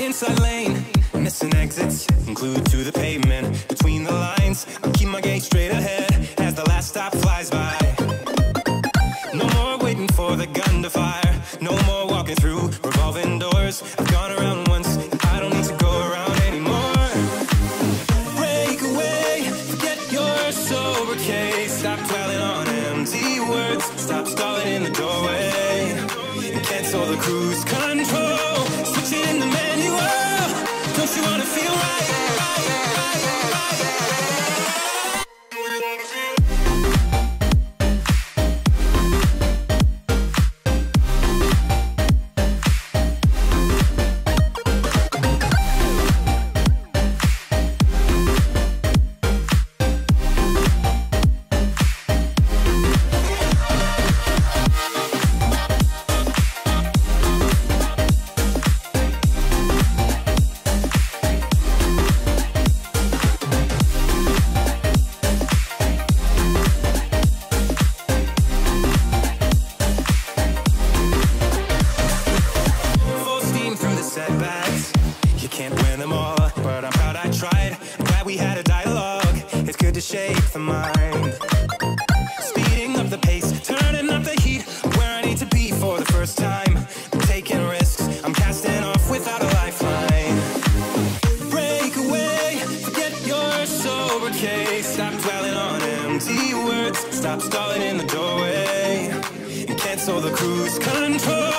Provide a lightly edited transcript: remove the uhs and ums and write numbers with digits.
Inside lane, missing exits, glued to the pavement. Between the lines, I'll keep my gaze straight ahead as the last stop flies by. No more waiting for the gun to fire, no more walking through revolving doors. I've gone around once, I don't need to go around anymore. Break away, forget your sober case. Stop dwelling on empty words, stop stalling in the doorway, and cancel the cruise control. Switch it in the manual, don't you wanna feel right? Stop stalling in the doorway and cancel the cruise control.